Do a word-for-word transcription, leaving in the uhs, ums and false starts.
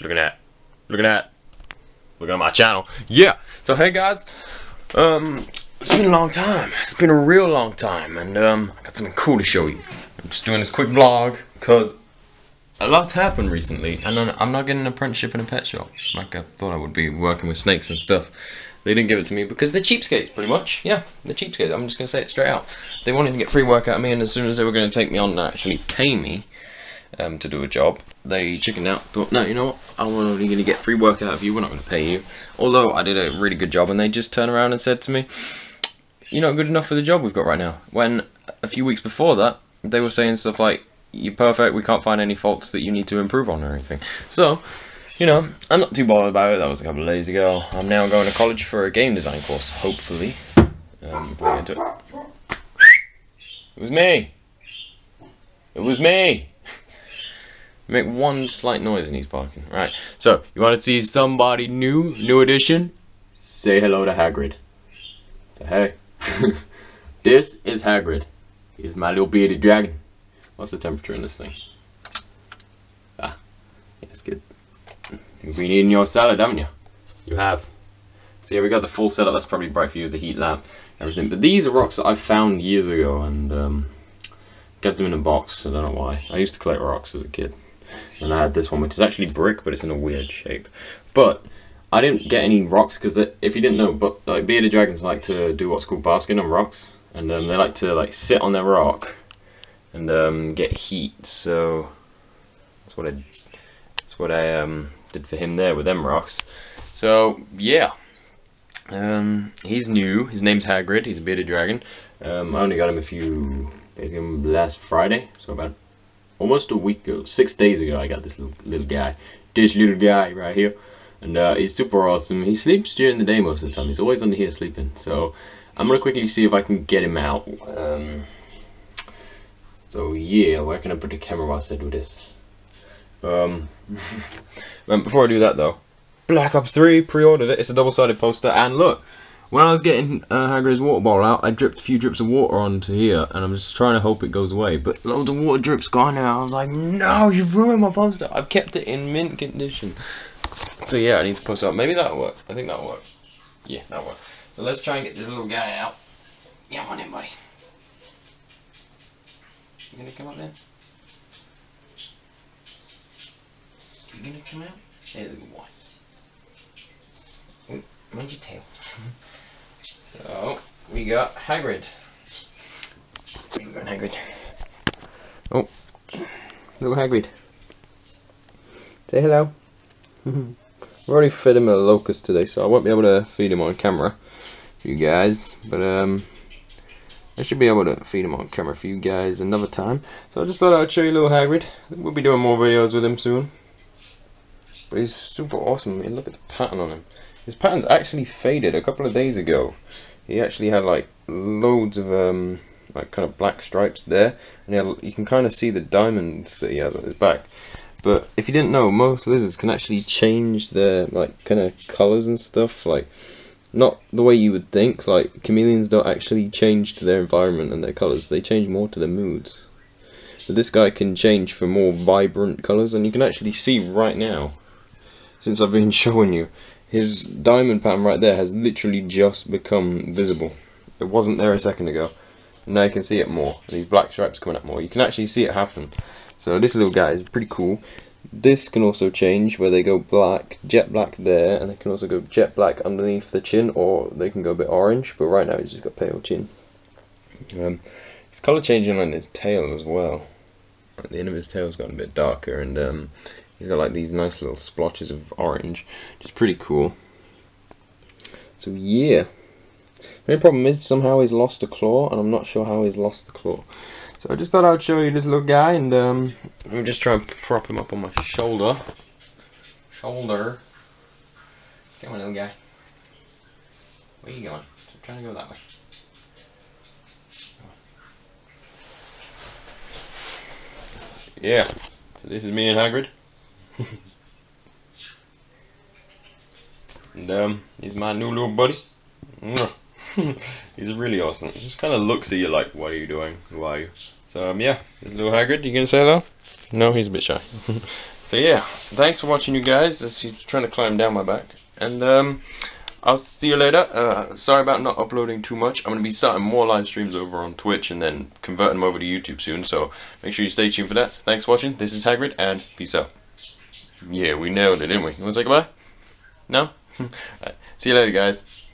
Looking at, looking at, looking at my channel. Yeah. So hey guys, um, it's been a long time. It's been a real long time, and um, I got something cool to show you. I'm just doing this quick vlog because a lot's happened recently, and I'm not getting an apprenticeship in a pet shop like I thought I would be, working with snakes and stuff. They didn't give it to me because they're cheapskates, pretty much. Yeah, they're cheapskates. I'm just gonna say it straight out. They wanted to get free work out of me, and as soon as they were gonna take me on and actually pay me um, to do a job, they chickened out. Thought, no, you know what? I'm only gonna get free work out of you. We're not gonna pay you. Although I did a really good job, and they just turned around and said to me, "You're not good enough for the job we've got right now." When a few weeks before that, they were saying stuff like, "You're perfect. We can't find any faults that you need to improve on or anything." So, you know, I'm not too bothered about it. That was a couple of days ago. I'm now going to college for a game design course, hopefully. Um, we'll get into it. It was me! It was me! Make one slight noise and he's barking. Right, so, you want to see somebody new, new edition? Say hello to Hagrid. So, hey. This is Hagrid. He's my little bearded dragon. What's the temperature in this thing? Ah, yeah, it's good. You've been eating your salad, haven't you? You have. So yeah, we got the full setup. That's probably bright for you, the heat lamp, everything. But these are rocks that I found years ago and um, kept them in a box. I don't know why. I used to collect rocks as a kid. And I had this one, which is actually brick, but it's in a weird shape. But I didn't get any rocks because, if you didn't know, but like bearded dragons like to do what's called basking on rocks. And um, they like to like sit on their rock and um, get heat. So that's what I, that's what I um, did for him there with them rocks. So yeah, um, he's new. His name's Hagrid. He's a bearded dragon. Um, I only got him a few days ago, last Friday, so about almost a week ago, six days ago. I got this little little guy, this little guy right here, and uh, he's super awesome. He sleeps during the day most of the time. He's always under here sleeping. So I'm gonna quickly see if I can get him out. Um, so yeah, where can I put the camera whilst I do this? Um, before I do that though, Black Ops three, pre-ordered it. It's a double-sided poster, and look, when I was getting uh, Hagrid's water bottle out, I dripped a few drips of water onto here, and I'm just trying to hope it goes away, but loads of water drips gone now. I was like, no, you've ruined my poster. I've kept it in mint condition. So yeah, I need to post it up. Maybe that'll work. I think that'll work. Yeah, that'll work. So let's try and get this little guy out. Yeah, come on in, buddy. You gonna come up there? You gonna come out? There's a good one. Mind your tail. So, we got Hagrid. We got Hagrid. Oh, little Hagrid. Say hello. I've already fed him a locust today, so I won't be able to feed him on camera for you guys, but um, I should be able to feed him on camera for you guys another time. So I just thought I'd show you little Hagrid. We'll be doing more videos with him soon. But he's super awesome. I mean, look at the pattern on him. His pattern's actually faded. A couple of days ago, he actually had like loads of um, like kind of black stripes there, and he had, you can kind of see the diamonds that he has on his back. But if you didn't know, most lizards can actually change their like kind of colors and stuff, like not the way you would think. Like chameleons don't actually change to their environment and their colors; they change more to their moods. So this guy can change for more vibrant colors, and you can actually see right now, since I've been showing you, his diamond pattern right there has literally just become visible. It wasn't there a second ago. Now you can see it more. These black stripes coming up more. You can actually see it happen. So this little guy is pretty cool. This can also change where they go black, jet black there, and they can also go jet black underneath the chin, or they can go a bit orange, but right now he's just got pale chin. Um, it's colour changing on his tail as well. The end of his tail's gotten a bit darker, and um, he's got like these nice little splotches of orange, which is pretty cool. So yeah. The only problem is somehow he's lost a claw, and I'm not sure how he's lost the claw. So I just thought I'd show you this little guy, and um, let me just try and prop him up on my shoulder. Shoulder. Come on, little guy. Where are you going? I'm trying to go that way. Yeah. So this is me and Hagrid. And um, he's my new little buddy. He's really awesome. He just kind of looks at you like, what are you doing? Who are you? So um, yeah, this little Hagrid. You gonna say hello? No, he's a bit shy. So yeah, thanks for watching, you guys. He's trying to climb down my back. And um, I'll see you later. Uh, sorry about not uploading too much. I'm going to be starting more live streams over on Twitch and then converting them over to YouTube soon. So make sure you stay tuned for that. Thanks for watching. This is Hagrid, and peace out. Yeah, we nailed it, didn't we? You want to say goodbye? No? All right. See you later, guys.